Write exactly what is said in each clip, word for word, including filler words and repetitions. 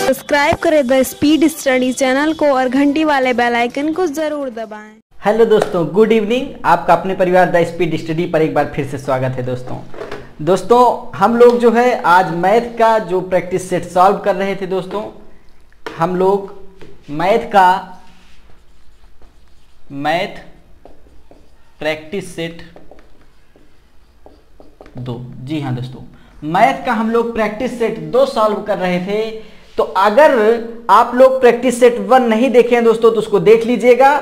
Subscribe करें the speed study channel को और घंटी वाले बेल आइकन को जरूर दबाएं। हेलो दोस्तों, गुड इवनिंग। आपका अपने परिवार द स्पीड स्टडी पर एक बार फिर से स्वागत है। दोस्तों दोस्तों हम लोग जो है आज मैथ का जो प्रैक्टिस सेट सॉल्व कर रहे थे, दोस्तों हम लोग मैथ का मैथ प्रैक्टिस सेट दो, जी हाँ दोस्तों, मैथ का हम लोग प्रैक्टिस सेट दो सॉल्व कर रहे थे। तो अगर आप लोग प्रैक्टिस सेट वन नहीं देखे हैं दोस्तों तो उसको देख लीजिएगा।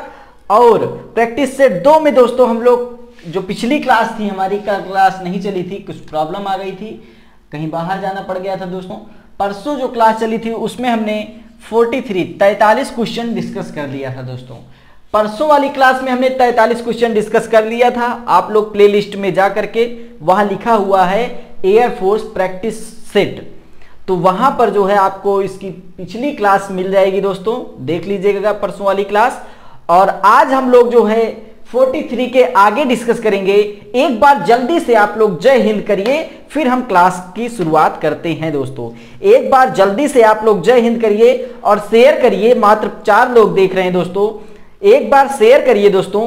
और प्रैक्टिस सेट दो में दोस्तों हम लोग जो पिछली क्लास थी हमारी, का क्लास नहीं चली थी, कुछ प्रॉब्लम आ गई थी, कहीं बाहर जाना पड़ गया था दोस्तों। परसों जो क्लास चली थी उसमें हमने तैंतालीस तैतालीस क्वेश्चन डिस्कस कर लिया था दोस्तों। परसों वाली क्लास में हमने तैंतालीस क्वेश्चन डिस्कस कर लिया था। आप लोग प्लेलिस्ट में जा करके वहां लिखा हुआ है एयरफोर्स प्रैक्टिस सेट, तो वहां पर जो है आपको इसकी पिछली क्लास मिल जाएगी दोस्तों, देख लीजिएगा परसों वाली क्लास। और आज हम लोग जो है तैंतालीस के आगे डिस्कस करेंगे। एक बार जल्दी से आप लोग जय हिंद करिए, फिर हम क्लास की शुरुआत करते हैं दोस्तों। एक बार जल्दी से आप लोग जय हिंद करिए और शेयर करिए। मात्र चार लोग देख रहे हैं दोस्तों, एक बार शेयर करिए दोस्तों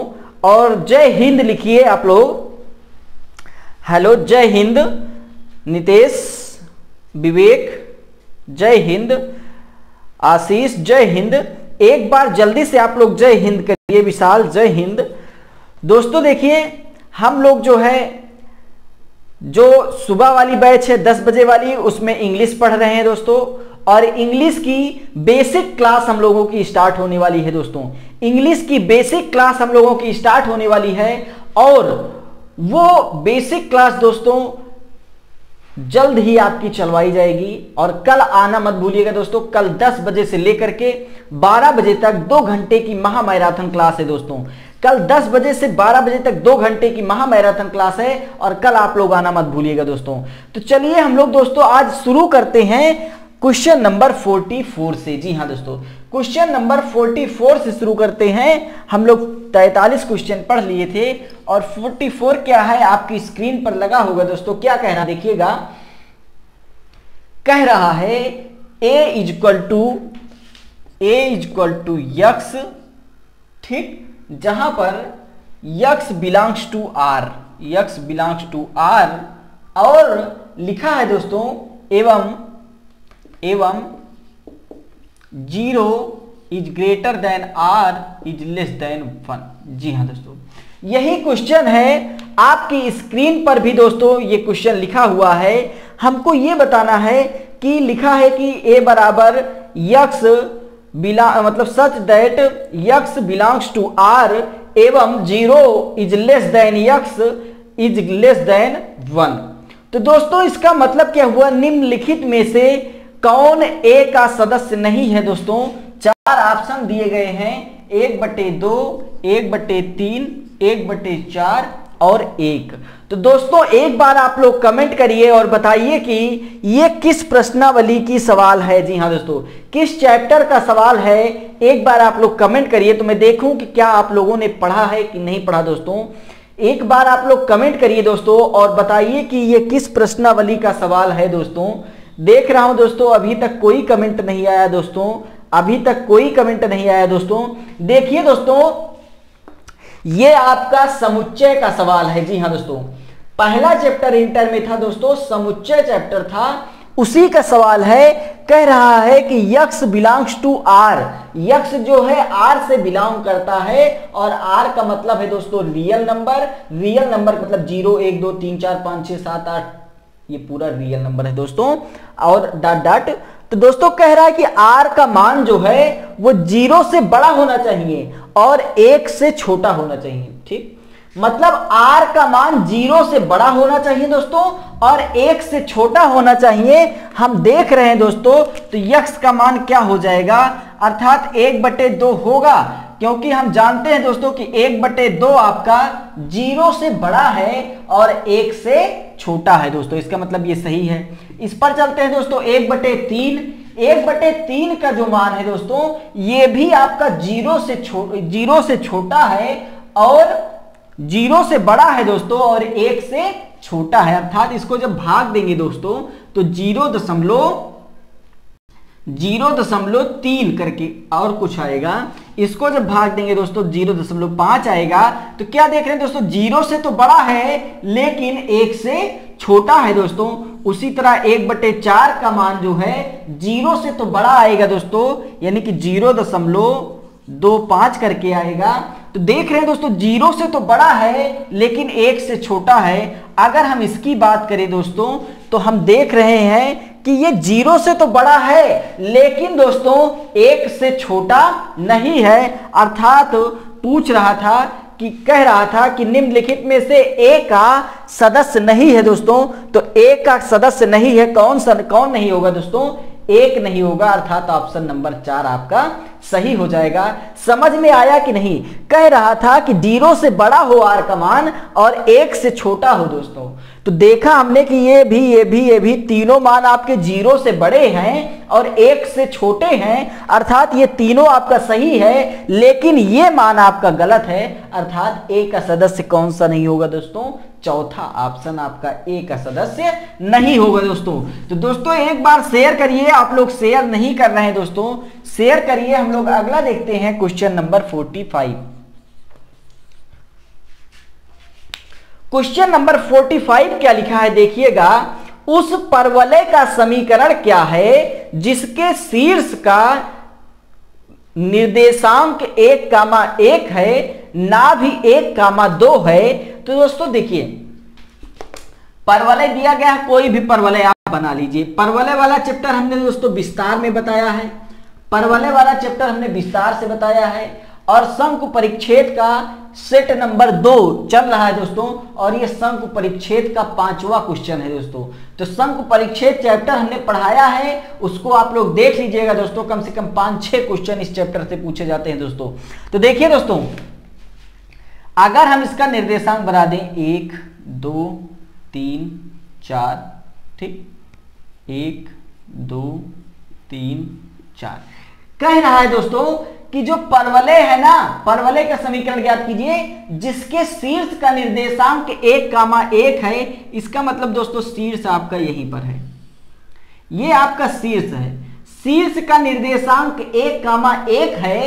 और जय हिंद लिखिए आप लोग। हेलो जय हिंद, नितेश, विवेक जय हिंद, आशीष जय हिंद। एक बार जल्दी से आप लोग जय हिंद करिए। विशाल जय हिंद। दोस्तों देखिए हम लोग जो है जो सुबह वाली बैच है दस बजे वाली, उसमें इंग्लिश पढ़ रहे हैं दोस्तों। और इंग्लिश की बेसिक क्लास हम लोगों की स्टार्ट होने वाली है दोस्तों। इंग्लिश की बेसिक क्लास हम लोगों की स्टार्ट होने वाली है। और वो बेसिक क्लास दोस्तों जल्द ही आपकी चलवाई जाएगी। और कल आना मत भूलिएगा दोस्तों, कल दस बजे से लेकर के बारह बजे तक दो घंटे की महा मैराथन क्लास है दोस्तों। कल दस बजे से बारह बजे तक दो घंटे की महा मैराथन क्लास है और कल आप लोग आना मत भूलिएगा दोस्तों। तो चलिए हम लोग दोस्तों आज शुरू करते हैं क्वेश्चन नंबर चौवालीस से। जी हाँ दोस्तों, क्वेश्चन नंबर चौवालीस से शुरू करते हैं। हम लोग तैंतालीस क्वेश्चन पढ़ लिए थे और चौवालीस क्या है आपकी स्क्रीन पर लगा होगा दोस्तों। क्या कह रहा है देखिएगा, कह रहा है a is equal to a is equal to x, ठीक, जहां पर x belongs to R, x belongs to R, और लिखा है दोस्तों एवं एवं zero is greater than R is less than one. जी हाँ दोस्तों, यही क्वेश्चन है आपकी स्क्रीन पर भी दोस्तों। ये क्वेश्चन लिखा हुआ है, हमको ये बताना है कि लिखा है कि ए बराबर यक्स बिला मतलब such that x belongs to R एवं zero is less than x is less than one. तो दोस्तों इसका मतलब क्या हुआ, निम्नलिखित में से कौन ए का सदस्य नहीं है दोस्तों। चार ऑप्शन दिए गए हैं, एक बटे दो, एक बटे तीन, एक बटे चार और एक। तो दोस्तों एक बार आप लोग कमेंट करिए और बताइए कि ये किस प्रश्नावली की सवाल है। जी हाँ दोस्तों, किस चैप्टर का सवाल है, एक बार आप लोग कमेंट करिए तो मैं देखूं कि क्या आप लोगों ने पढ़ा है कि नहीं पढ़ा। दोस्तों एक बार आप लोग कमेंट करिए दोस्तों और बताइए कि ये किस प्रश्नावली का सवाल है दोस्तों। देख रहा हूं दोस्तों अभी तक कोई कमेंट नहीं आया दोस्तों, अभी तक कोई कमेंट नहीं आया दोस्तों। देखिए दोस्तों ये आपका समुच्चय का सवाल है। जी हाँ दोस्तों, पहला चैप्टर इंटर में था दोस्तों, समुच्चय चैप्टर था, उसी का सवाल है। कह रहा है कि x belongs to R, x जो है आर से बिलोंग करता है और आर का मतलब है दोस्तों रियल नंबर, रियल नंबर मतलब जीरो एक दो तीन चार पांच छह सात आठ, ये पूरा रियल नंबर है दोस्तों, और डॉट डॉट। तो दोस्तों कह रहा है कि आर का मान जो है वो जीरो से बड़ा होना चाहिए और एक से छोटा होना चाहिए, ठीक, मतलब आर का मान जीरो से बड़ा होना चाहिए दोस्तों और एक से छोटा होना चाहिए। हम देख रहे हैं दोस्तों, तो यक्स का मान क्या हो जाएगा, अर्थात एक बटे दो होगा, क्योंकि हम जानते हैं दोस्तों कि एक बटे दो आपका जीरो से बड़ा है और एक से छोटा है दोस्तों, इसका मतलब ये सही है। इस पर चलते हैं दोस्तों एक बटे तीन, एक बटे तीन का जो मान है दोस्तों ये भी आपका जीरो से जीरो से छोटा है और जीरो से बड़ा है दोस्तों और एक से छोटा है, अर्थात इसको जब भाग देंगे दोस्तों तो जीरो दशमलव जीरो दशमलव तीन करके और कुछ आएगा। इसको जब भाग देंगे दोस्तों जीरो दशमलव पांच आएगा। तो क्या देख रहे हैं दोस्तों, जीरो से तो बड़ा है लेकिन एक से छोटा है दोस्तों। उसी तरह एक बटे चार का मान जो है जीरो से तो बड़ा आएगा दोस्तों, यानी कि जीरो दशमलव दो पांच करके आएगा। तो देख रहे हैं दोस्तों जीरो से तो बड़ा है लेकिन एक से छोटा है। अगर हम इसकी बात करें दोस्तों तो हम देख रहे हैं कि ये जीरो से तो बड़ा है लेकिन दोस्तों एक से छोटा नहीं है, अर्थात पूछ रहा था कि कह रहा था कि निम्नलिखित में से ए का सदस्य नहीं है दोस्तों। तो ए का सदस्य नहीं है, कौन सा कौन नहीं होगा दोस्तों, एक नहीं होगा, अर्थात ऑप्शन नंबर चार आपका सही हो जाएगा। समझ में आया कि नहीं। कह रहा था कि जीरो से बड़ा हो आर का मान और एक से छोटा हो दोस्तों। तो देखा हमने कि ये भी ये भी ये भी तीनों मान आपके जीरो से बड़े हैं और एक से छोटे हैं, अर्थात ये तीनों आपका सही है लेकिन ये मान आपका गलत है, अर्थात ए का सदस्य कौन सा नहीं होगा दोस्तों, चौथा ऑप्शन आपका ए का सदस्य नहीं होगा दोस्तों। तो दोस्तों एक बार शेयर करिए, आप लोग शेयर नहीं कर रहे हैं दोस्तों, शेयर करिए। हम लोग अगला देखते हैं question number forty five. Question number forty five क्या लिखा है देखिएगा। उस परवलय का समीकरण क्या है जिसके शीर्ष का निर्देशांक एक कामा एक है, नाभि एक कामा दो है। तो दोस्तों देखिए परवलय दिया गया है, कोई भी परवलय आप बना लीजिए। परवलय वाला चैप्टर हमने दोस्तों विस्तार में बताया है, परवलय वाला चैप्टर हमने विस्तार से बताया है और शंकु परिच्छेद का सेट नंबर दो चल रहा है दोस्तों और ये शंकु परिच्छेद का पांचवा क्वेश्चन है दोस्तों। तो शंकु परिच्छेद चैप्टर हमने पढ़ाया है, उसको आप लोग देख लीजिएगा दोस्तों, कम से कम पांच छह क्वेश्चन इस चैप्टर से पूछे जाते हैं दोस्तों। तो देखिए दोस्तों अगर हम इसका निर्देशांक बना दें एक दो तीन चार, ठीक, एक दो तीन चार। कह रहा है दोस्तों कि जो परवलय है ना, परवलय का समीकरण ज्ञात कीजिए जिसके शीर्ष का निर्देशांक एक कामा एक है। इसका मतलब दोस्तों शीर्ष आपका यहीं पर है, ये आपका शीर्ष है, शीर्ष का निर्देशांक एक कामा एक है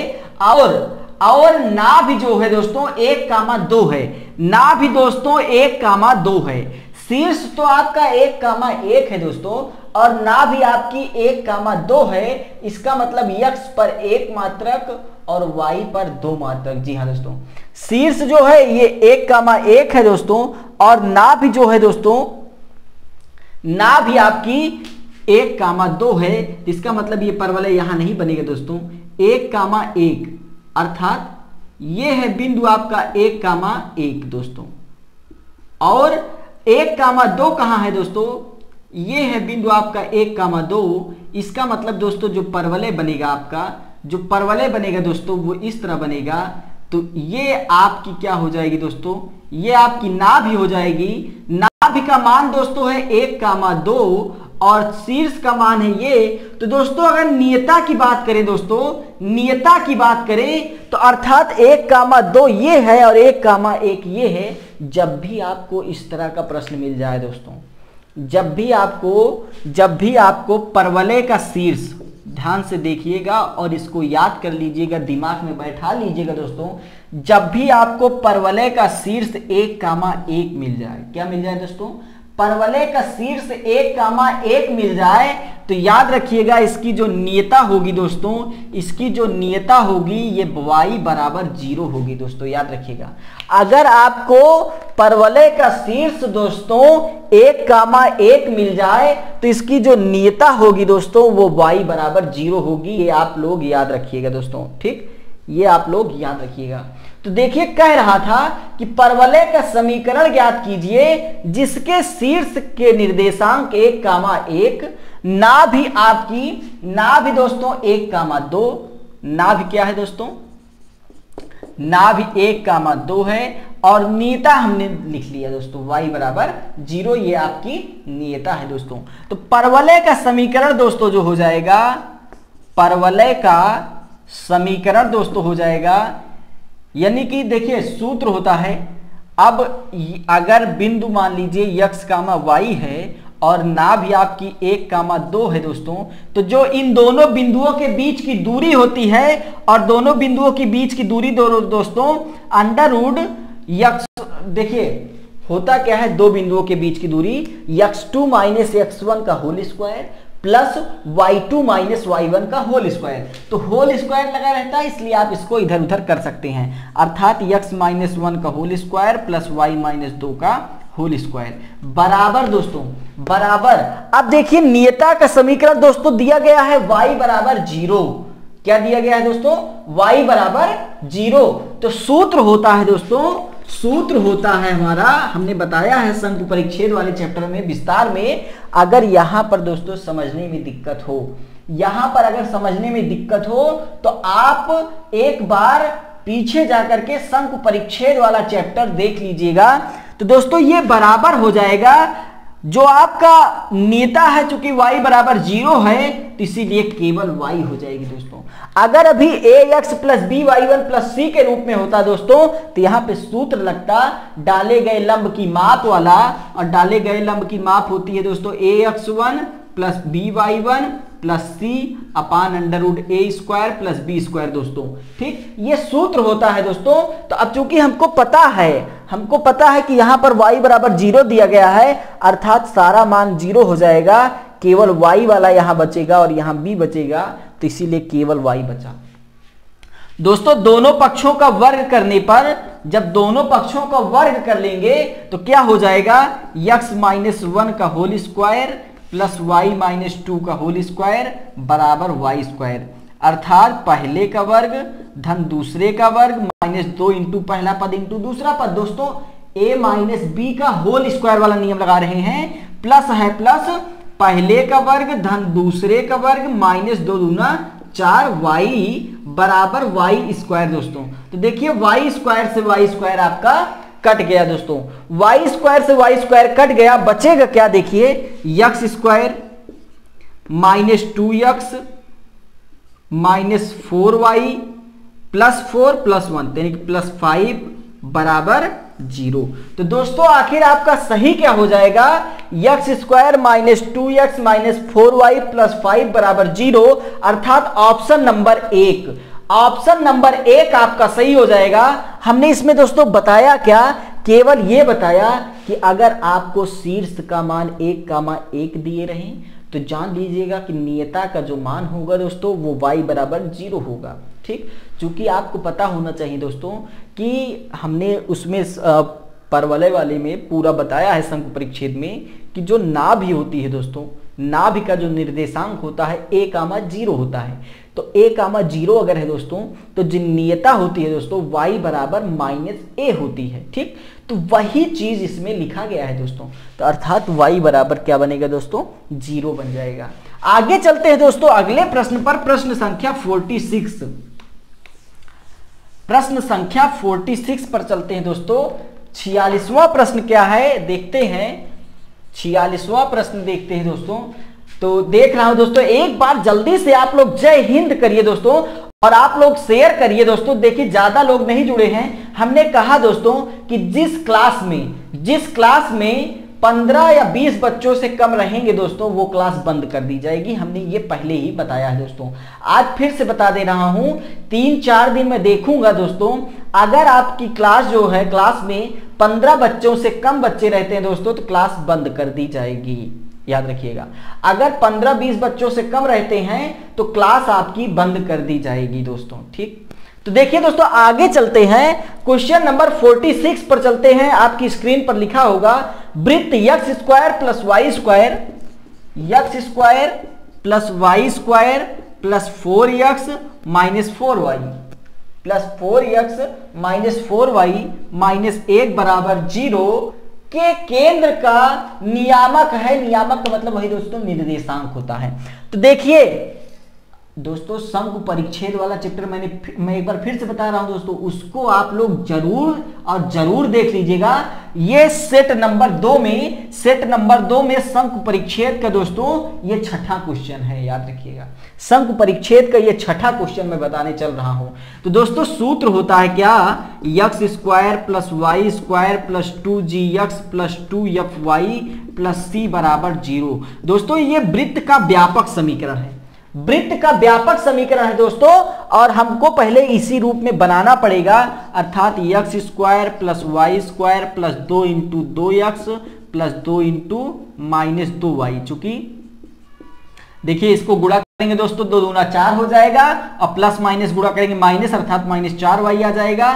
और और नाभि जो है दोस्तों एक कामा दो है, नाभि दोस्तों एक कामा दो है। शीर्ष तो आपका एक कामा एक है दोस्तों और नाभि आपकी एक कामा दो है। इसका मतलब यक्ष पर एक मात्रक और वाई पर दो मात्रक। जी हाँ दोस्तों, शीर्ष जो है ये एक कामा एक है दोस्तों और नाभि जो है दोस्तों नाभि आपकी एक कामा दो है। इसका मतलब ये परवलय यहां नहीं बनेगा दोस्तों, एक कामा एक, अर्थात ये है बिंदु आपका एक कामा एक दोस्तों और एक कामा दो कहाँ है दोस्तों, ये है बिंदु आपका एक कामा दो। इसका मतलब दोस्तों जो परवलय बनेगा आपका, जो परवलय बनेगा दोस्तों वो इस तरह बनेगा। तो ये आपकी क्या हो जाएगी दोस्तों, ये आपकी नाभि हो जाएगी। नाभि का मान दोस्तों है एक कामा दो और शीर्ष का मान है ये। तो दोस्तों अगर नियता की बात करें दोस्तों, नियता की बात करें तो अर्थात एक कामा दो ये है और एक कामा एक ये है। जब भी आपको इस तरह का प्रश्न मिल जाए दोस्तों, जब भी आपको जब भी आपको परवलय का शीर्ष, ध्यान से देखिएगा और इसको याद कर लीजिएगा, दिमाग में बैठा लीजिएगा दोस्तों। जब भी आपको परवलय का शीर्ष एक कामा एक मिल जाए, क्या मिल जाए दोस्तों, परवलय का शीर्ष एक कामा एक मिल जाए तो याद रखिएगा इसकी जो नियता होगी दोस्तों, इसकी जो नियता होगी ये y बराबर जीरो होगी दोस्तों, याद रखिएगा। अगर आपको परवलय का शीर्ष दोस्तों एक कामा एक मिल जाए तो इसकी जो नियता होगी दोस्तों वो y बराबर जीरो होगी, ये आप लोग याद रखिएगा दोस्तों, ठीक, ये आप लोग याद रखिएगा। तो देखिए कह रहा था कि परवलय का समीकरण ज्ञात कीजिए जिसके शीर्ष के निर्देशांक एक कामा एक, नाभि आपकी नाभि दोस्तों एक कामा दो, नाभि क्या है दोस्तों, नाभि एक कामा दो है और नियता हमने लिख लिया दोस्तों y बराबर जीरो, ये आपकी नियता है दोस्तों। तो परवलय का समीकरण दोस्तों जो हो जाएगा, परवलय का समीकरण दोस्तों हो जाएगा, यानी कि देखिए सूत्र होता है अब अगर बिंदु मान लीजिए x कामा y है और नाभि आपकी एक कामा दो है दोस्तों, तो जो इन दोनों बिंदुओं के बीच की दूरी होती है, और दोनों बिंदुओं के बीच की दूरी दो, दोस्तों अंडर रूट यक्स, देखिए होता क्या है, दो बिंदुओं के बीच की दूरी x two minus x one का whole square plus y two minus y one का होल स्क्वायर। तो होल स्क्वायर लगा रहता है इसलिए आप इसको इधर उधर कर सकते हैं, अर्थात यक्स माइनस वन का whole square plus y minus दो का होल स्क्वायर बराबर दोस्तों बराबर। अब देखिए नियता का समीकरण दोस्तों दिया गया है वाई बराबर जीरो, क्या दिया गया है दोस्तों, वाई बराबर जीरो। तो सूत्र होता है दोस्तों, सूत्र होता है हमारा, हमने बताया है शंकु परिच्छेद वाले चैप्टर में विस्तार में। अगर यहां पर दोस्तों समझने में दिक्कत हो, यहां पर अगर समझने में दिक्कत हो तो आप एक बार पीछे जाकर के शंकु परिच्छेद वाला चैप्टर देख लीजिएगा। तो दोस्तों ये बराबर हो जाएगा, जो आपका नेता है चूंकि y बराबर जीरो है तो इसीलिए केवल y हो जाएगी दोस्तों। अगर अभी ax plus b y one plus c के रूप में होता दोस्तों तो यहाँ पे सूत्र लगता डाले गए लंब की माप वाला, और डाले गए लंब की माप होती है दोस्तों ax one plus b y one plus c upon under root a square plus b square दोस्तों, ठीक, ये सूत्र होता है दोस्तों। तो अब चूंकि हमको पता है हमको पता है कि यहां पर y बराबर जीरो दिया गया है, अर्थात सारा मान जीरो हो जाएगा, केवल y वाला यहां बचेगा और यहां b बचेगा, तो इसीलिए केवल y बचा दोस्तों। दोनों पक्षों का वर्ग करने पर, जब दोनों पक्षों का वर्ग कर लेंगे तो क्या हो जाएगा, x माइनस वन का whole square plus y minus two का होल स्क्वायर बराबर वाई स्क्वायर, अर्थात पहले का वर्ग धन दूसरे का वर्ग माइनस दो इंटू पहला पद इंटू दूसरा पद दोस्तों, a माइनस बी का होल स्क्वायर वाला नियम लगा रहे हैं, प्लस है प्लस पहले का वर्ग धन दूसरे का वर्ग माइनस दो दूना चार वाई बराबर वाई स्क्वायर दोस्तों। तो देखिए वाई स्क्वायर से वाई स्क्वायर आपका कट गया दोस्तों, वाई स्क्वायर से वाई स्क्वायर कट गया, बचेगा क्या देखिए, x square minus two x minus four y plus four plus one यानी कि प्लस फाइव बराबर जीरो। तो दोस्तों आखिर आपका सही क्या हो जाएगा, x square minus two x minus four y plus five बराबर जीरो, अर्थात ऑप्शन नंबर एक ऑप्शन नंबर एक आपका सही हो जाएगा। हमने इसमें दोस्तों बताया क्या, केवल यह बताया कि अगर आपको शीर्ष का मान एक कामा एक दिए रहें तो जान लीजिएगा कि नियता का जो मान होगा दोस्तों वो y बराबर जीरो होगा, ठीक। चूंकि आपको पता होना चाहिए दोस्तों कि हमने उसमें परवलय वाले में पूरा बताया है शंकु परिच्छेद में कि जो नाभि होती है दोस्तों, नाभि का जो निर्देशांक होता है a कामा जीरो होता है। तो a कामा जीरो अगर है दोस्तों तो नियता होती है दोस्तों y बराबर माइनस ए होती है, ठीक। तो वही चीज इसमें लिखा गया है दोस्तों, तो अर्थात y बराबर क्या बनेगा दोस्तों, जीरो बन जाएगा। आगे चलते हैं दोस्तों अगले प्रश्न पर, प्रश्न संख्या छियालीस, प्रश्न संख्या छियालीस पर चलते हैं दोस्तों। छियालीसवां प्रश्न क्या है देखते हैं, छियालीसवां प्रश्न देखते हैं दोस्तों। तो देख रहा हूं दोस्तों एक बार जल्दी से आप लोग जय हिंद करिए दोस्तों, और आप लोग शेयर करिए दोस्तों। देखिए ज्यादा लोग नहीं जुड़े हैं। हमने कहा दोस्तों कि जिस क्लास में जिस क्लास में पंद्रह या बीस बच्चों से कम रहेंगे दोस्तों वो क्लास बंद कर दी जाएगी, हमने ये पहले ही बताया है दोस्तों। आज फिर से बता दे रहा हूं, तीन चार दिन में देखूंगा दोस्तों, अगर आपकी क्लास जो है क्लास में पंद्रह बच्चों से कम बच्चे रहते हैं दोस्तों तो क्लास बंद कर दी जाएगी, याद रखिएगा। अगर पंद्रह बीस बच्चों से कम रहते हैं तो क्लास आपकी बंद कर दी जाएगी दोस्तों, ठीक। तो देखिए दोस्तों आगे चलते हैं, क्वेश्चन नंबर छियालीस पर चलते हैं। आपकी स्क्रीन पर लिखा होगा वृत्त x square plus y square x square plus y square plus four x minus four y plus four x minus four y minus एक बराबर जीरो के केंद्र का नियामक है। नियामक का मतलब वही दोस्तों निर्देशांक होता है। तो देखिए दोस्तों शंकु परिच्छेद वाला चैप्टर मैंने मैं एक बार फिर से बता रहा हूं दोस्तों, उसको आप लोग जरूर और जरूर देख लीजिएगा। ये सेट नंबर दो में सेट नंबर दो में शंकु परिच्छेद का दोस्तों ये छठा क्वेश्चन है, याद रखिएगा। शंकु परिच्छेद का ये छठा क्वेश्चन मैं बताने चल रहा हूं। तो दोस्तों सूत्र होता है क्या, x square plus y square plus two g x plus two f y plus c बराबर जीरो। दोस्तों ये वृत्त का व्यापक समीकरण है, वृत्त का व्यापक समीकरण है दोस्तों, और हमको पहले इसी रूप में बनाना पड़ेगा, अर्थात x square plus y square plus दो इंटू दो एक्स प्लस दो इंटू माइनस दो वाई। चूंकि देखिए इसको गुणा करेंगे दोस्तों, दो दूना चार हो जाएगा, और प्लस माइनस गुणा करेंगे माइनस, अर्थात माइनस चार वाई आ जाएगा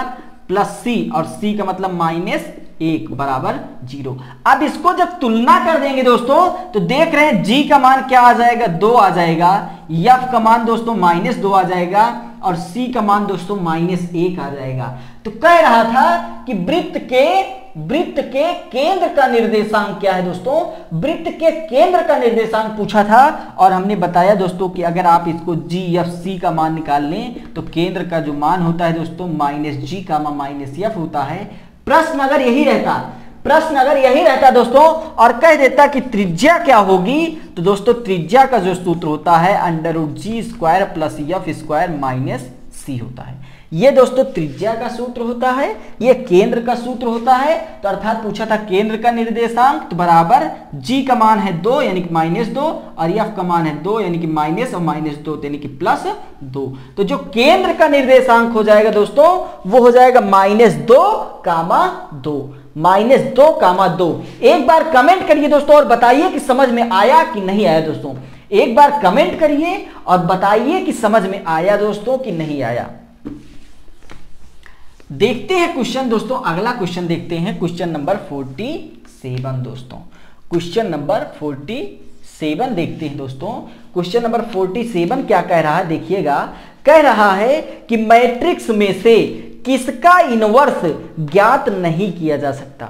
प्लस सी, और सी का मतलब माइनस एक बराबर जीरो। अब इसको जब तुलना कर देंगे दोस्तों तो देख रहे हैं जी का मान क्या आ जाएगा, दो आ जाएगा, एफ का मान दोस्तों माइनस दो आ जाएगा, और सी का मान दोस्तों माइनस एक आ जाएगा। तो कह रहा था कि वृत्त के वृत्त के केंद्र का निर्देशांक क्या है दोस्तों, वृत्त के केंद्र का निर्देशांक पूछा था, और हमने बताया दोस्तों कि अगर आप इसको जी एफ सी का मान निकाल लें तो केंद्र का जो मान होता है दोस्तों माइनस जी का मान माइनस एफ होता है। प्रश्न अगर यही रहता प्रश्न अगर यही रहता दोस्तों और कह देता कि त्रिज्या क्या होगी, तो दोस्तों त्रिज्या का जो सूत्र होता है under root g square plus f square minus c होता है। ये दोस्तों त्रिज्या का सूत्र होता है, ये केंद्र का सूत्र होता है। तो अर्थात पूछा था केंद्र का निर्देशांक तो बराबर जी का मान है दो यानी कि माइनस दो, और एफ का मान है दो यानी कि माइनस और माइनस दो यानी कि प्लस दो। तो जो केंद्र का निर्देशांक हो जाएगा दोस्तों वो हो जाएगा माइनस दो कामा दो, माइनस दो कामा दो। एक बार कमेंट करिए दोस्तों और बताइए कि समझ में आया कि नहीं आया दोस्तों, एक बार कमेंट करिए और बताइए कि समझ में आया दोस्तों कि नहीं आया। देखते हैं क्वेश्चन दोस्तों, अगला क्वेश्चन देखते हैं, क्वेश्चन नंबर सैंतालीस दोस्तों, क्वेश्चन नंबर सैंतालीस देखते हैं दोस्तों। क्वेश्चन नंबर सैंतालीस क्या कह रहा है देखिएगा, कह रहा है कि मैट्रिक्स में से किसका इनवर्स ज्ञात नहीं किया जा सकता,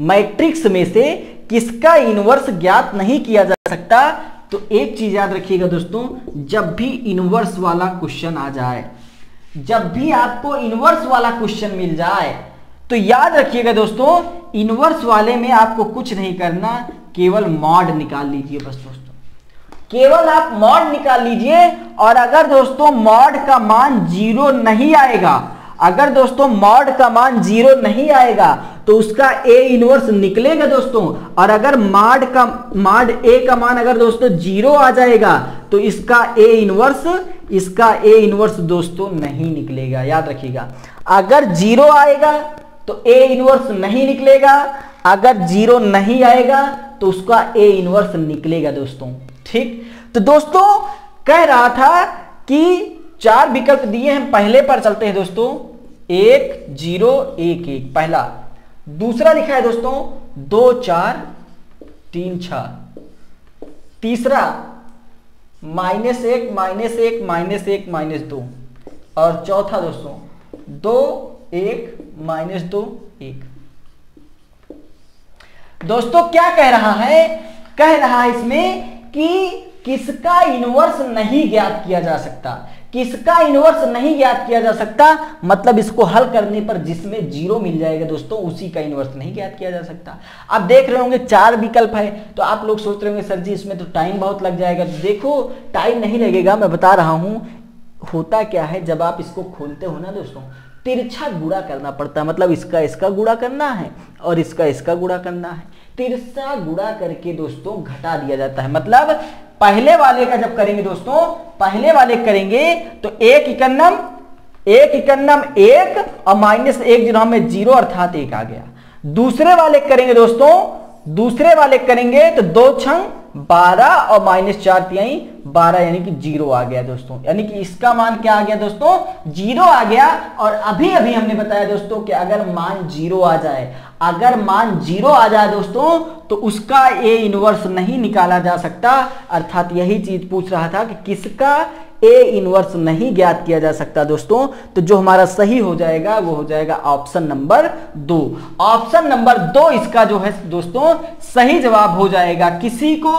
मैट्रिक्स में से किसका इनवर्स ज्ञात नहीं किया जा सकता। तो एक चीज याद रखिएगा दोस्तों, जब भी इनवर्स वाला क्वेश्चन आ जाए, जब भी आपको इनवर्स वाला क्वेश्चन मिल जाए तो याद रखिएगा दोस्तों इनवर्स वाले में आपको कुछ नहीं करना, केवल मॉड निकाल लीजिए बस दोस्तों, केवल आप मॉड निकाल लीजिए। और अगर दोस्तों मॉड का मान जीरो नहीं आएगा, अगर दोस्तों मॉड का मान जीरो नहीं आएगा तो उसका ए इनवर्स निकलेगा दोस्तों, और अगर मॉड का मॉड ए का मान अगर दोस्तों जीरो आ जाएगा तो इसका ए इनवर्स इसका ए इनवर्स दोस्तों नहीं निकलेगा, याद रखिएगा। अगर जीरो आएगा तो ए इनवर्स नहीं निकलेगा, अगर जीरो नहीं आएगा तो उसका ए इनवर्स निकलेगा दोस्तों, ठीक। तो दोस्तों कह रहा था कि चार विकल्प दिए हैं, पहले पर चलते हैं दोस्तों, एक जीरो एक एक पहला, दूसरा लिखा है दोस्तों दो चार तीन छह, तीसरा माइनस एक माइनस एक माइनस एक माइनस दो, और चौथा दोस्तों दो एक माइनस दो एक। दोस्तों क्या कह रहा है, कह रहा है इसमें कि किसका इनवर्स नहीं ज्ञात किया जा सकता, किसका इनवर्स नहीं ज्ञात किया जा सकता, मतलब इसको हल करने पर जिसमें जीरो मिल जाएगा दोस्तों उसी का इनवर्स नहीं ज्ञात किया जा सकता। आप देख रहे होंगे चार विकल्प है, तो आप लोग सोच रहे होंगे सर जी इसमें तो टाइम बहुत लग जाएगा, तो देखो टाइम नहीं लगेगा, मैं बता रहा हूं। होता क्या है जब आप इसको खोलते हो ना दोस्तों, तिरछा गुणा करना पड़ता है, मतलब इसका इसका गुणा करना है और इसका इसका गुणा करना है, तिरछा गुणा करके दोस्तों घटा दिया जाता है। मतलब पहले वाले का जब करेंगे दोस्तों, पहले वाले करेंगे तो एक इकन्नम एक इकन्नम एक और माइनस एक जिन्हों में जीरो अर्थात एक आ गया। दूसरे वाले करेंगे दोस्तों, दूसरे वाले करेंगे तो दो छंग बारह और माइनस चार तिहाई बारह यानी कि जीरो आ गया दोस्तों, यानी कि इसका मान क्या आ गया दोस्तों जीरो आ गया। और अभी अभी हमने बताया दोस्तों कि अगर मान जीरो आ जाए, अगर मान जीरो आ जाए दोस्तों तो उसका ए इनवर्स नहीं निकाला जा सकता, अर्थात यही चीज पूछ रहा था कि किसका ए इनवर्स नहीं ज्ञात किया जा सकता दोस्तों। तो जो हमारा सही हो जाएगा वो हो जाएगा ऑप्शन नंबर दो, ऑप्शन नंबर दो इसका जो है दोस्तों सही जवाब हो जाएगा। किसी को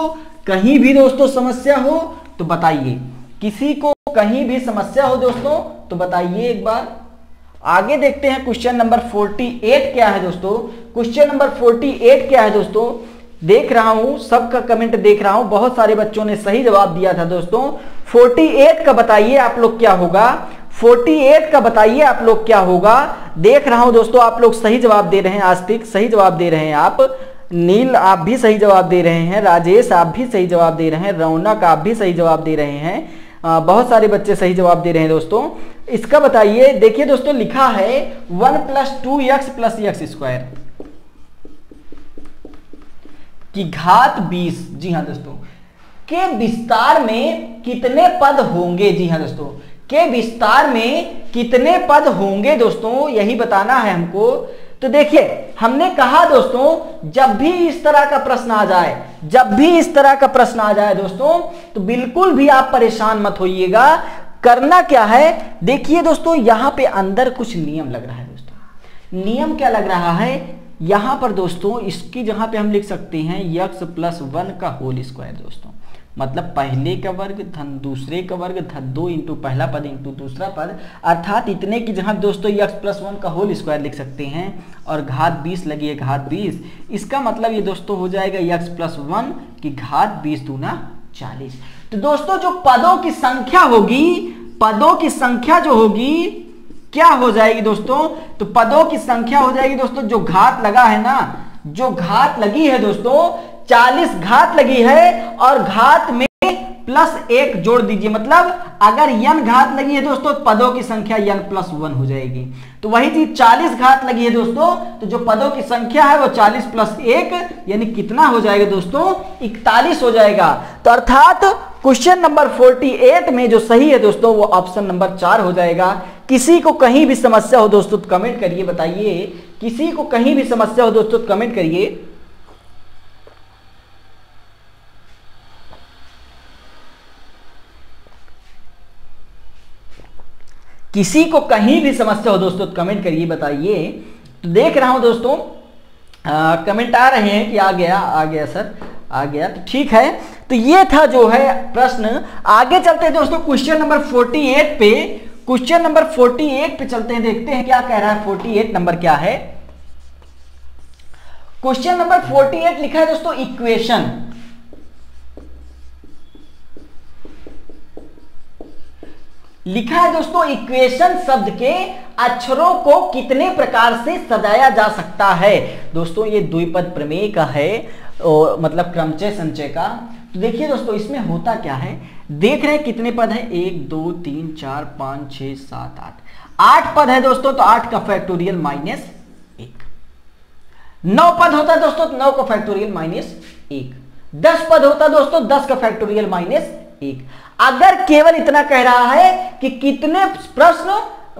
कहीं भी दोस्तों समस्या हो तो बताइए, किसी को कहीं भी समस्या हो दोस्तों तो बताइए एक बार। आगे देखते हैं क्वेश्चन नंबर अड़तालीस क्या है दोस्तों। क्वेश्चन नंबर अड़तालीस क्या है दोस्तों, देख रहा हूं सबका कमेंट देख रहा हूं, बहुत सारे बच्चों ने सही जवाब दिया था दोस्तों। अड़तालीस का बताइए आप लोग क्या होगा, अड़तालीस का बताइए आप लोग क्या होगा। देख रहा हूं दोस्तों आप लोग सही जवाब दे रहे हैं, आस्तिक सही जवाब दे रहे हैं आप, नील आप भी सही जवाब दे रहे हैं, राजेश आप भी सही जवाब दे रहे हैं, रौनक आप भी सही जवाब दे रहे हैं, आ, बहुत सारे बच्चे सही जवाब दे रहे हैं दोस्तों। इसका बताइए, देखिए दोस्तों लिखा है one plus two x plus x square की घात बीस, जी हाँ दोस्तों, के विस्तार में कितने पद होंगे। जी हाँ दोस्तों, के विस्तार में कितने पद होंगे दोस्तों, यही बताना है हमको। तो देखिए हमने कहा दोस्तों जब भी इस तरह का प्रश्न आ जाए, जब भी इस तरह का प्रश्न आ जाए दोस्तों तो बिल्कुल भी आप परेशान मत होइएगा। करना क्या है, देखिए दोस्तों यहां पे अंदर कुछ नियम लग रहा है दोस्तों। नियम क्या लग रहा है यहां पर दोस्तों, इसकी जगह पे हम लिख सकते हैं एक्स प्लस वन का होल स्क्वायर दोस्तों, मतलब पहले का वर्ग धन दूसरे का वर्ग धन दो इंटू पहला पद इंटू दूसरा पद, अर्थात इतने की जहां दोस्तों एक्स प्लस वन का होल स्क्वायर लिख सकते हैं और घात बीस लगी है, घात बीस। इसका मतलब ये दोस्तों हो जाएगा एक्स प्लस वन की घात बीस दूना चालीस। तो दोस्तों जो पदों की संख्या होगी, पदों की संख्या जो होगी क्या हो जाएगी दोस्तों, तो पदों की संख्या हो जाएगी दोस्तों, जो घात लगा है ना, जो घात लगी है दोस्तों चालीस घात लगी है और घात में प्लस एक जोड़ दीजिए, मतलब अगर यन घात लगी है दोस्तों पदों की संख्या यन प्लस वन हो जाएगी। तो वही चीज चालीस घात लगी है दोस्तों, तो जो पदों की संख्या है वो चालीस प्लस एक यानी कितना हो जाएगा दोस्तों, इकतालीस हो जाएगा। तो अर्थात क्वेश्चन नंबर अड़तालीस में जो सही है दोस्तों वो ऑप्शन नंबर चार हो जाएगा। किसी को कहीं भी समस्या हो दोस्तों तो कमेंट करिए, बताइए किसी को कहीं भी समस्या हो दोस्तों तो कमेंट करिए। किसी को कहीं भी समस्या हो दोस्तों तो कमेंट करिए, बताइए। तो देख रहा हूं दोस्तों आ, कमेंट आ रहे हैं कि आ गया आ गया सर आ गया, तो ठीक है। तो ये था जो है प्रश्न। आगे चलते हैं दोस्तों क्वेश्चन नंबर अड़तालीस पे, क्वेश्चन नंबर अड़तालीस पे चलते हैं, देखते हैं क्या कह रहा है। अड़तालीस नंबर क्या है, क्वेश्चन नंबर अड़तालीस लिखा है दोस्तों इक्वेशन, लिखा है दोस्तों इक्वेशन शब्द के अक्षरों को कितने प्रकार से सजाया जा सकता है। दोस्तों ये द्विपद प्रमेय का है, ओ, मतलब क्रमचय संचय का। तो देखिए दोस्तों इसमें होता क्या है, देख रहे हैं कितने पद है, एक दो तीन चार पांच छह सात आठ, आठ पद है दोस्तों। तो आठ का फैक्टोरियल माइनस एक, नौ पद होता है दोस्तों तो नौ का फैक्टोरियल माइनस एक, दस पद होता है दोस्तों दस का फैक्टोरियल माइनस एक। अगर केवल इतना कह रहा है कि कितने प्रश्न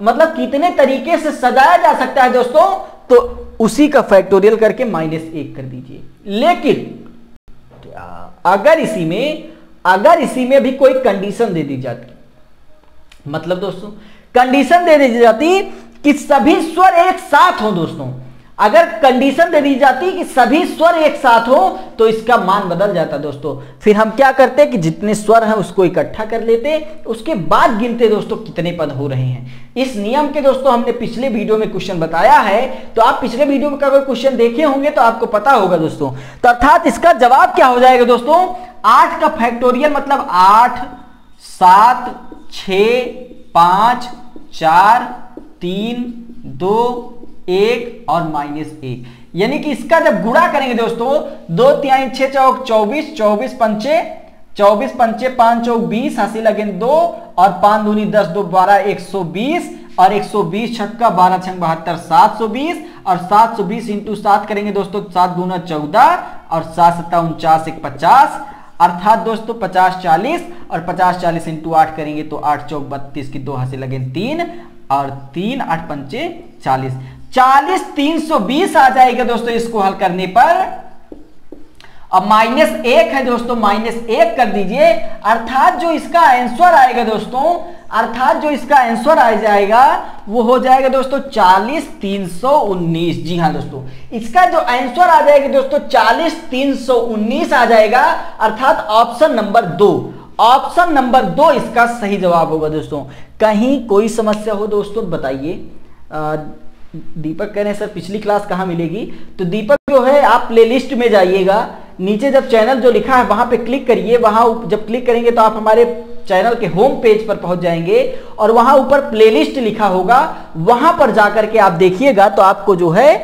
मतलब कितने तरीके से सजाया जा सकता है दोस्तों, तो उसी का फैक्टोरियल करके माइनस एक कर दीजिए। लेकिन अगर इसी में अगर इसी में भी कोई कंडीशन दे दी जाती, मतलब दोस्तों कंडीशन दे दी जाती कि सभी स्वर एक साथ हो दोस्तों, अगर कंडीशन दे दी जाती कि सभी स्वर एक साथ हो तो इसका मान बदल जाता दोस्तों। फिर हम क्या करते कि जितने स्वर हैं उसको इकट्ठा कर लेते, उसके बाद गिनते दोस्तों कितने पद हो रहे हैं। इस नियम के दोस्तों हमने पिछले वीडियो में क्वेश्चन बताया है, तो आप पिछले वीडियो में अगर क्वेश्चन देखे होंगे तो आपको पता होगा दोस्तों। तो अर्थात इसका जवाब क्या हो जाएगा दोस्तों, आठ का फैक्टोरियल मतलब आठ सात छ पांच चार तीन दो एक और माइनस एक, यानी कि इसका जब गुणा करेंगे दोस्तों, दो तिहाई छह चौक चौबीस, चौबीस पंचे चौबीस पंचे पांच चौक बीस, हंसी लगे दो और पांच दूनी दस, दो बारह एक सौ बीस और एक सौ बीस छक्का बारह छंग बहत्तर सात सौ बीस और सात सौ बीस इंटू सात करेंगे दोस्तों, सात दूना चौदह और सात सत्ता उनचास एक पचास, अर्थात दोस्तों पचास चालीस और पचास चालीस इंटू आठ करेंगे तो आठ चौक बत्तीस की दो हंसी लगे तीन और तीन आठ पंचे चालीस, चालीस तीन सौ बीस आ जाएगा दोस्तों इसको हल करने पर। अब माइनस एक है दोस्तों, माइनस एक कर दीजिए, अर्थात जो इसका आंसर आएगा दोस्तों, अर्थात जो इसका आंसर आ जाएगा वो हो जाएगा दोस्तों चालीस तीन सौ उन्नीस। जी हाँ दोस्तों, इसका जो आंसर आ जाएगा दोस्तों चालीस तीन सौ उन्नीस आ जाएगा, अर्थात ऑप्शन नंबर दो। ऑप्शन नंबर दो इसका सही जवाब होगा दोस्तों। कहीं कोई समस्या हो दोस्तों बताइए। दीपक कह रहे हैं सर पिछली क्लास कहाँ मिलेगी, तो दीपक जो है आप प्लेलिस्ट में जाइएगा, नीचे जब चैनल जो लिखा है वहां पे क्लिक करिए, वहां जब क्लिक करेंगे तो आप हमारे चैनल के होम पेज पर पहुंच जाएंगे और वहां ऊपर प्लेलिस्ट लिखा होगा, वहां पर जाकर के आप देखिएगा तो आपको जो है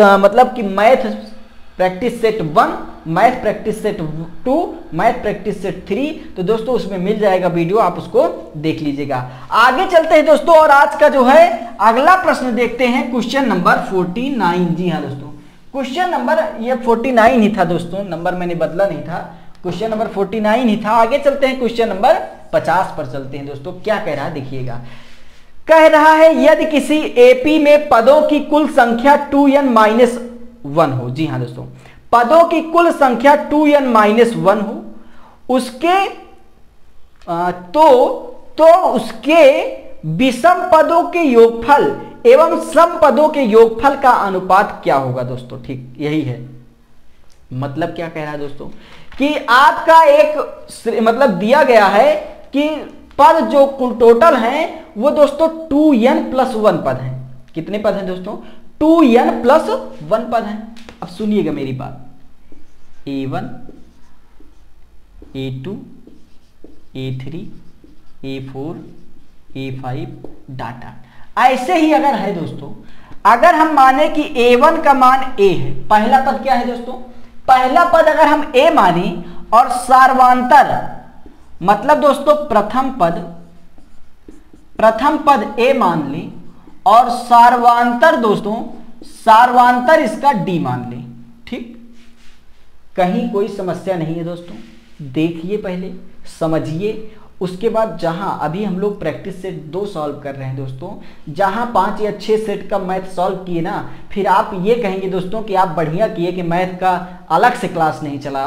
आ, मतलब कि math practice set one, math practice set two, math practice set three, तो दोस्तों उसमें मिल जाएगा वीडियो, आप उसको देख लीजिएगा। आगे चलते हैं दोस्तों और आज का जो है अगला प्रश्न देखते हैं, क्वेश्चन नंबर फोर्टी नाइन। जी हाँ दोस्तों क्वेश्चन नंबर ये फोर्टी नाइन ही था दोस्तों, नंबर मैंने बदला नहीं था, क्वेश्चन नंबर फोर्टी नाइन ही था। आगे चलते हैं क्वेश्चन नंबर पचास पर चलते हैं दोस्तों। क्या कह रहा है देखिएगा, कह रहा है यदि किसी एपी में पदों की कुल संख्या टू एन माइनस वन हो, जी हाँ दोस्तों पदों की कुल संख्या टू एन माइनस वन हो, उसके तो तो उसके विषम पदों के योगफल एवं सम पदों के योगफल का अनुपात क्या होगा दोस्तों। ठीक यही है, मतलब क्या कह रहा है दोस्तों कि आपका एक मतलब दिया गया है कि पद जो कुल टोटल हैं वो दोस्तों टू एन प्लस वन पद हैं। कितने पद हैं दोस्तों, टू एन प्लस वन पद हैं। अब सुनिएगा मेरी बात, a one a two a three a four a five data ऐसे ही अगर है दोस्तों, अगर हम माने कि ए वन का मान a है, पहला पद क्या है दोस्तों, पहला पद अगर हम a माने और सर्वांतर मतलब दोस्तों प्रथम पद प्रथम पद a मान लें और सर्वांतर दोस्तों सर्वांतर इसका d मान लें। ठीक, कहीं कोई समस्या नहीं है दोस्तों, देखिए पहले समझिए, उसके बाद जहां अभी हम लोग प्रैक्टिस सेट दो सॉल्व कर रहे हैं दोस्तों, जहां पांच या छह सेट का मैथ सॉल्व किए ना, फिर आप ये कहेंगे दोस्तों कि आप बढ़िया किए कि मैथ का अलग से क्लास नहीं चला।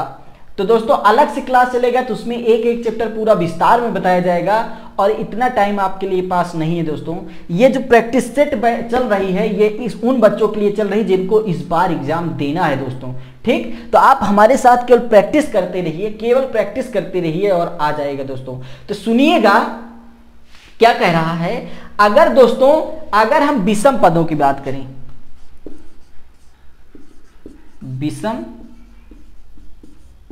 तो दोस्तों अलग से क्लास चलेगा तो उसमें एक एक चैप्टर पूरा विस्तार में बताया जाएगा और इतना टाइम आपके लिए पास नहीं है दोस्तों। ये जो प्रैक्टिस सेट चल रही है ये इस उन बच्चों के लिए चल रही है जिनको इस बार एग्जाम देना है दोस्तों। ठीक, तो आप हमारे साथ केवल प्रैक्टिस करते रहिए, केवल प्रैक्टिस करते रहिए और आ जाएगा दोस्तों। तो सुनिएगा क्या कह रहा है, अगर दोस्तों अगर हम विषम पदों की बात करें, विषम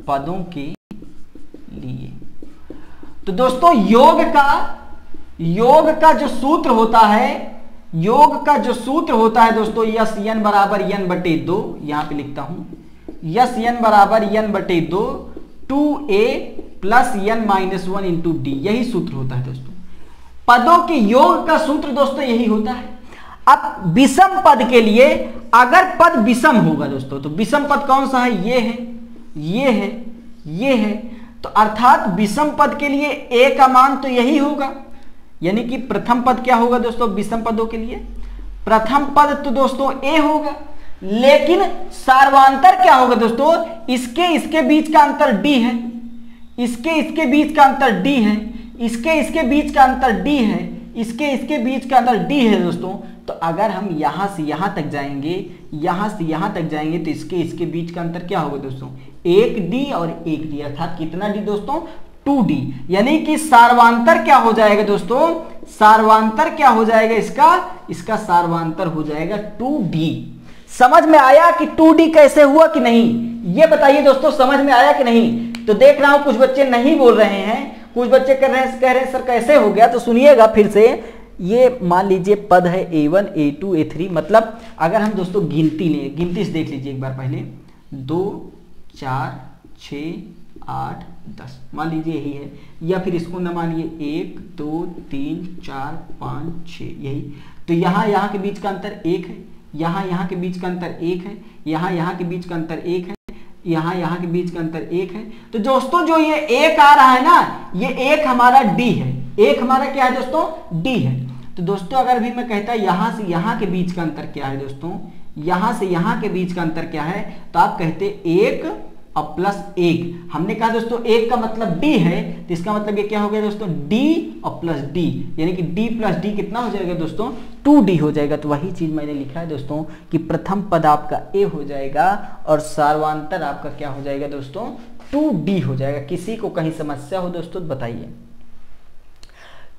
पदों के लिए तो दोस्तों योग का योग का जो सूत्र होता है, योग का जो सूत्र होता है दोस्तों यस एन बराबर एन बटे दो, यहां पे लिखता हूं यस एन बराबर एन बटे दो two a plus n minus one into d, यही सूत्र होता है दोस्तों। पदों के योग का सूत्र दोस्तों यही होता है। अब विषम पद के लिए अगर पद विषम होगा दोस्तों तो विषम पद कौन सा है, ये है ये है ये है, तो अर्थात विषम पद के लिए ए का मान तो यही होगा, यानी कि प्रथम पद क्या होगा दोस्तों, विषम पदों के लिए प्रथम पद तो दोस्तों ए होगा, लेकिन सर्वांतर क्या होगा दोस्तों, इसके इसके बीच का अंतर डी है, इसके इसके बीच का अंतर डी है, इसके इसके बीच का अंतर डी है, इसके इसके बीच का अंतर डी है दोस्तों। तो अगर हम यहां से यहां तक जाएंगे, यहां से यहां तक जाएंगे तो इसके इसके बीच का अंतर क्या होगा दोस्तों, एक डी और एक डी, अर्थात कितना डी दोस्तों, टू डी, यानी कि सर्वांतर क्या हो जाएगा दोस्तों, सर्वांतर क्या हो जाएगा इसका, इसका सर्वांतर हो जाएगा टू डी। समझ में आया कि टू डी कैसे हुआ कि नहीं, ये बताइए दोस्तों, समझ में आया कि नहीं। तो देख रहा हूं कुछ बच्चे नहीं बोल रहे हैं, कुछ बच्चे कर रहे हैं कह रहे हैं सर कैसे हो गया, तो सुनिएगा फिर से। ये मान लीजिए पद है a one a two a three, मतलब अगर हम दोस्तों गिनती लें, गिनती से देख लीजिए एक बार पहले, दो चार छ आठ दस मान लीजिए यही है, या फिर इसको ना मानिए, एक दो तीन चार पाँच छ, यही। तो यहाँ यहाँ के बीच का अंतर एक है, यहाँ यहाँ के बीच का अंतर एक है, यहाँ यहाँ के बीच का अंतर एक है, यहाँ यहाँ के बीच का अंतर एक है। तो दोस्तों जो ये एक आ रहा है ना, ये एक हमारा डी है, एक हमारा क्या है दोस्तों, डी है। तो दोस्तों अगर भी मैं कहता यहाँ से यहाँ के बीच का अंतर क्या है दोस्तों, यहाँ से यहाँ के बीच का अंतर क्या है, तो आप कहते एक और प्लस एक, हमने कहा दोस्तों एक का मतलब डी है, तो इसका मतलब ये क्या हो गया दोस्तों, डी और प्लस डी, यानी कि डी प्लस डी कितना हो जाएगा दोस्तों, टू डी हो जाएगा। तो वही चीज मैंने लिखा है दोस्तों कि प्रथम पद आपका ए हो जाएगा और सर्वांतर आपका क्या हो जाएगा दोस्तों, टू डी हो जाएगा। किसी को कहीं समस्या हो दोस्तों बताइए।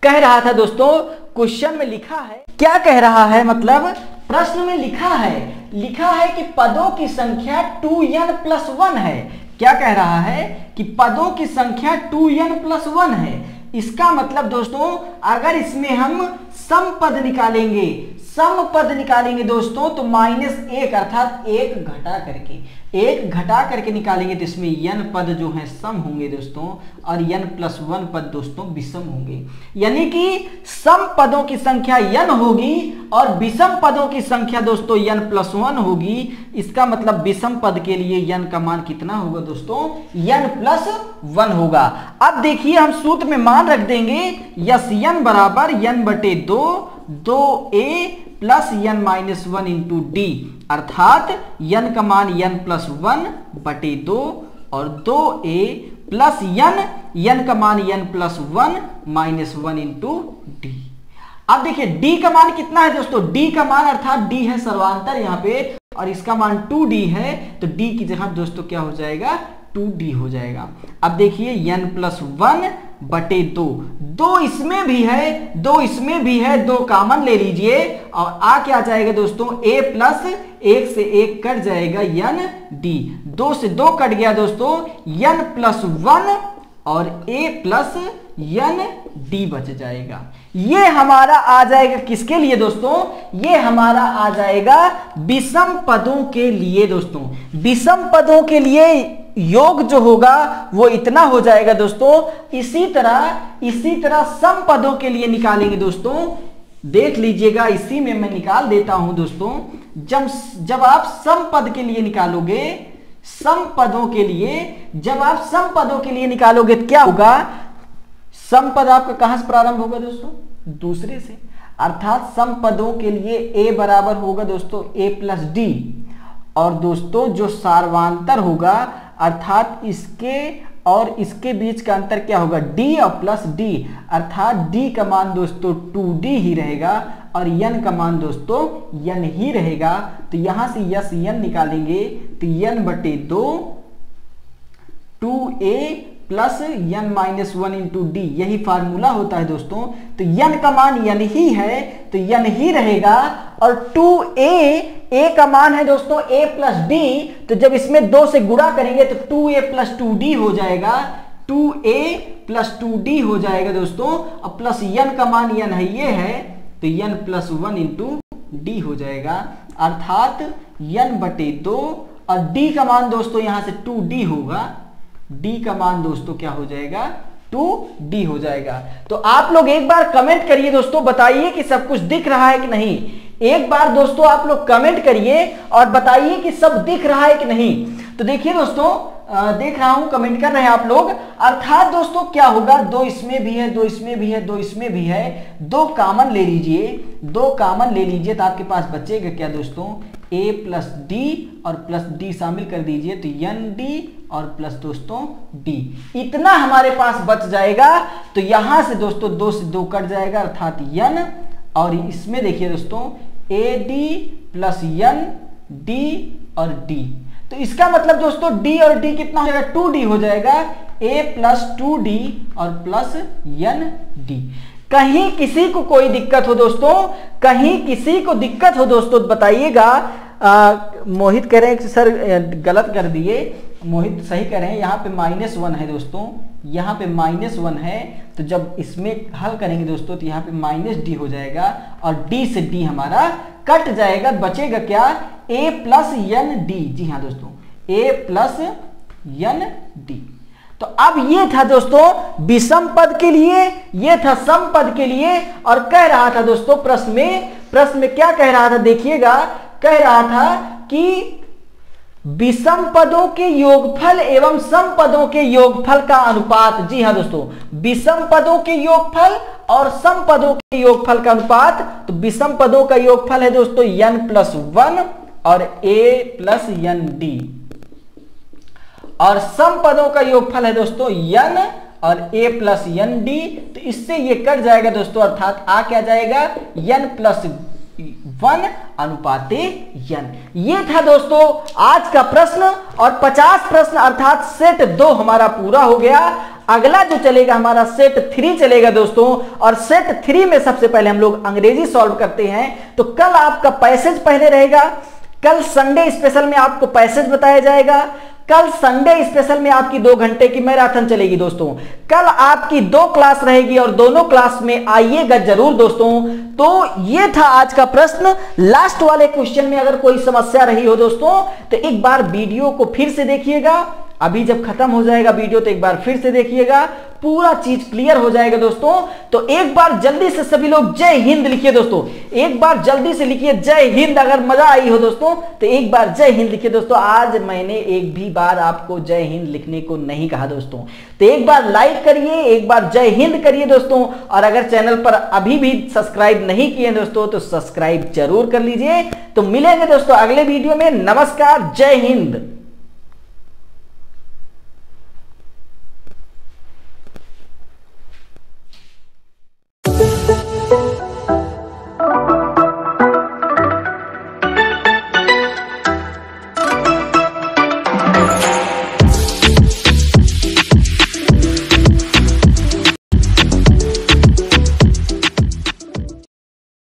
कह रहा था दोस्तों क्वेश्चन में लिखा है, क्या कह रहा है मतलब प्रश्न में लिखा है, लिखा है कि पदों की संख्या टू एन प्लस वन है। क्या कह रहा है कि पदों की संख्या टू एन प्लस वन है। इसका मतलब दोस्तों अगर इसमें हम सम पद निकालेंगे, सम पद निकालेंगे दोस्तों तो माइनस एक अर्थात एक घटा करके, एक घटा करके निकालेंगे तो इसमें यन पद जो है सम होंगे दोस्तों और यन प्लस वन पद दोस्तों विषम होंगे। यानी कि सम पदों की संख्या यन होगी और विषम पदों की संख्या दोस्तों यन प्लस वन होगी। इसका मतलब विषम पद के लिए यन का मान कितना होगा दोस्तों, यन प्लस वन होगा। अब देखिए हम सूत्र में मान रख देंगे यस यन बराबर यन बटे दो दो a plus n minus one into d, अर्थात यन का मान यन प्लस वन बटे दो और दो ए प्लस यन, यन का मान n plus one minus one into d. अब देखिए डी का मान कितना है दोस्तों, डी का मान अर्थात डी है सर्वांतर यहाँ पे और इसका मान टू डी है तो डी की जगह दोस्तों क्या हो जाएगा, टू डी हो जाएगा। अब देखिए यन प्लस वन बटे दो, दो इसमें भी है, दो इसमें भी है, दो कॉमन ले लीजिए और आ क्या जाएगा दोस्तों a प्लस एक से एक कट जाएगा यन डी, दो से दो कट गया दोस्तों यन प्लस वन और a प्लस यन डी बच जाएगा। ये हमारा आ जाएगा किसके लिए दोस्तों, ये हमारा आ जाएगा विषम पदों के लिए दोस्तों। विषम पदों के लिए योग जो होगा वो इतना हो जाएगा दोस्तों। इसी तरह इसी तरह सम पदों के लिए निकालेंगे दोस्तों, देख लीजिएगा इसी में मैं निकाल देता हूं दोस्तों। जब जब आप सम पद के लिए निकालोगे, सम पदों के लिए जब आप सम पदों के लिए निकालोगे क्या होगा, सम पद आपका कहां से प्रारंभ होगा दोस्तों, दूसरे से, अर्थात सम पदों के लिए ए बराबर होगा दोस्तों ए प्लस डी और दोस्तों जो सर्वांतर होगा अर्थात इसके और इसके बीच का अंतर क्या होगा d और प्लस d, अर्थात d का मान दोस्तों टू डी ही रहेगा और n का मान दोस्तों n ही रहेगा। तो यहां से यस n निकालेंगे तो n बटे दो two a plus n minus one into d, यही फार्मूला होता है दोस्तों। तो n का मान n ही है तो n ही रहेगा और टू ए a का मान है दोस्तों a प्लस डी, तो जब इसमें दो से गुणा करेंगे तो two a plus two d हो जाएगा, two a plus two d हो जाएगा दोस्तों और प्लस n का मान n है, ये है तो n plus one into d हो जाएगा, अर्थात n बटे दो और d का मान दोस्तों यहां से टू डी होगा, d का मान दोस्तों क्या हो जाएगा टू डी हो जाएगा। तो आप लोग एक बार कमेंट करिए दोस्तों, बताइए कि सब कुछ दिख रहा है कि नहीं। एक बार दोस्तों आप लोग कमेंट करिए और बताइए कि सब दिख रहा है कि नहीं। तो देखिए दोस्तों आ, देख रहा हूं कमेंट कर रहे हैं आप लोग। अर्थात दोस्तों क्या होगा, दो इसमें भी है, दो इसमें भी है, दो इसमें भी है, दो कॉमन ले लीजिए, दो कॉमन ले लीजिए तो आपके पास बचेगा क्या दोस्तों a प्लस डी और प्लस डी शामिल कर दीजिए तो एन डी और प्लस दोस्तों d, इतना हमारे पास बच जाएगा। तो यहां से दोस्तों दो से दो कट जाएगा अर्थात n और इसमें देखिए दोस्तों a d plus n d और d, तो इसका मतलब दोस्तों d और d कितना हो जाएगा टू डी हो जाएगा, a प्लस टू डी और प्लस एन डी। कहीं किसी को कोई दिक्कत हो दोस्तों, कहीं किसी को दिक्कत हो दोस्तों बताइएगा। मोहित कह रहे हैं कि सर गलत कर दिए, मोहित सही कह रहे हैं, यहाँ पे माइनस वन है दोस्तों, यहाँ पे माइनस वन है तो जब इसमें हल करेंगे दोस्तों तो यहाँ पे माइनस डी हो जाएगा और डी से डी हमारा कट जाएगा, बचेगा क्या ए प्लस एन डी। जी हाँ दोस्तों ए प्लस एन डी। तो अब ये था दोस्तों विषम पद के लिए, ये था सम पद के लिए और कह रहा था दोस्तों प्रश्न में, प्रश्न में क्या कह रहा था देखिएगा, कह रहा था कि विषम पदों के योगफल एवं सम पदों के योगफल का अनुपात। जी हाँ दोस्तों विषम पदों के योगफल और सम पदों के योगफल का अनुपात। तो विषम पदों का योगफल है दोस्तों एन प्लस वन और ए प्लस एन डी और सम पदों का योगफल है दोस्तों n और a प्लस एन डी, तो इससे ये कट जाएगा दोस्तों अर्थात आ क्या जाएगा n प्लस वन अनुपात यन। ये था दोस्तों आज का प्रश्न और पचास प्रश्न अर्थात सेट दो हमारा पूरा हो गया। अगला जो चलेगा हमारा सेट थ्री चलेगा दोस्तों, और सेट थ्री में सबसे पहले हम लोग अंग्रेजी सॉल्व करते हैं। तो कल आपका पैसेज पहले रहेगा, कल संडे स्पेशल में आपको पैसेज बताया जाएगा। कल संडे स्पेशल में आपकी दो घंटे की मैराथन चलेगी दोस्तों। कल आपकी दो क्लास रहेगी और दोनों क्लास में आइएगा जरूर दोस्तों। तो ये था आज का प्रश्न। लास्ट वाले क्वेश्चन में अगर कोई समस्या रही हो दोस्तों तो एक बार वीडियो को फिर से देखिएगा। अभी जब खत्म हो जाएगा वीडियो तो एक बार फिर से देखिएगा, पूरा चीज क्लियर हो जाएगा दोस्तों। तो एक बार जल्दी से सभी लोग जय हिंद लिखिए दोस्तों, एक बार जल्दी से लिखिए जय हिंद। अगर मजा आई हो दोस्तों तो एक बार जय हिंद लिखिए दोस्तों। आज मैंने एक भी बार आपको जय हिंद लिखने को नहीं कहा दोस्तों। तो एक बार लाइक करिए, एक बार जय हिंद करिए दोस्तों। और अगर चैनल पर अभी भी सब्सक्राइब नहीं किए दोस्तों तो सब्सक्राइब जरूर कर लीजिए। तो मिलेंगे दोस्तों अगले वीडियो में। नमस्कार, जय हिंद।